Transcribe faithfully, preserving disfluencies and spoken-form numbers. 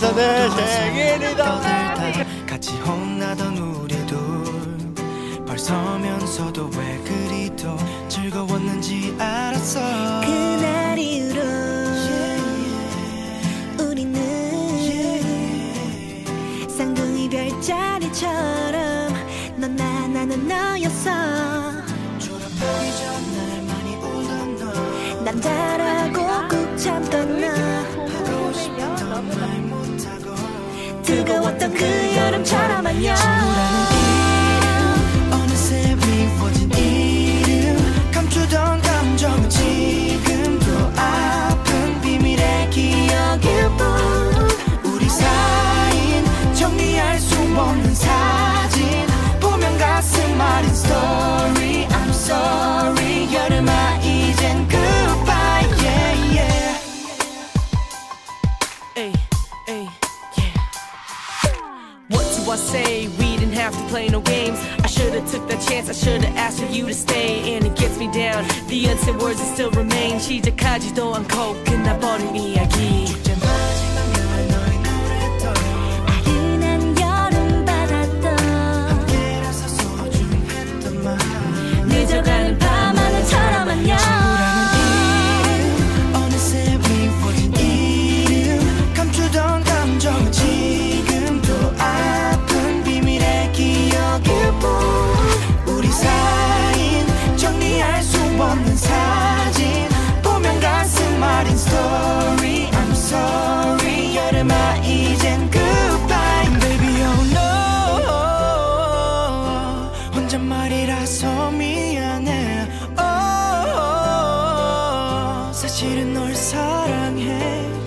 벌써 내 생일이다. 같이 혼나던 우리 둘 벌서면서도 왜 그리도 즐거웠는지 알았어. 그날 이후로 yeah. 우리는 yeah. 쌍둥이 별자리처럼 넌 나 나는 너였어. 졸업하기 전 날 많이 울던 너, 남자라고 꾹 참던 너, 말 못하고 뜨거웠던 그 여름처럼 안녕. 친구라는 이름 어느새 미워진 이름, 감추던 감정은 지금도 아픈 비밀의 기억일 뿐. 우리 사인 정리할 수 없는 사진, 보면 가슴 아린 story. I'm sorry 여름아 이젠 goodbye yeah yeah. I say we didn't have to play no games. I should have took that chance. I should have asked for you to stay, and it gets me down. The unsaid words that still remain. 시작하지도 않고 끝나버린 이야기. 아른한 여름 바닷도 함께라서 소중했던 말. 늦어가는 밤 하늘처럼 안녕. 친구라는 이름 어느새 미워진 이름, 감추던 감정은 지금도 아. 우리 사인 정리할 수 없는 사진, 보면 가슴 아린 story. I'm sorry 여름아 이젠 goodbye baby oh no. 혼잣말이라서 미안해 oh, 사실은 널 사랑해.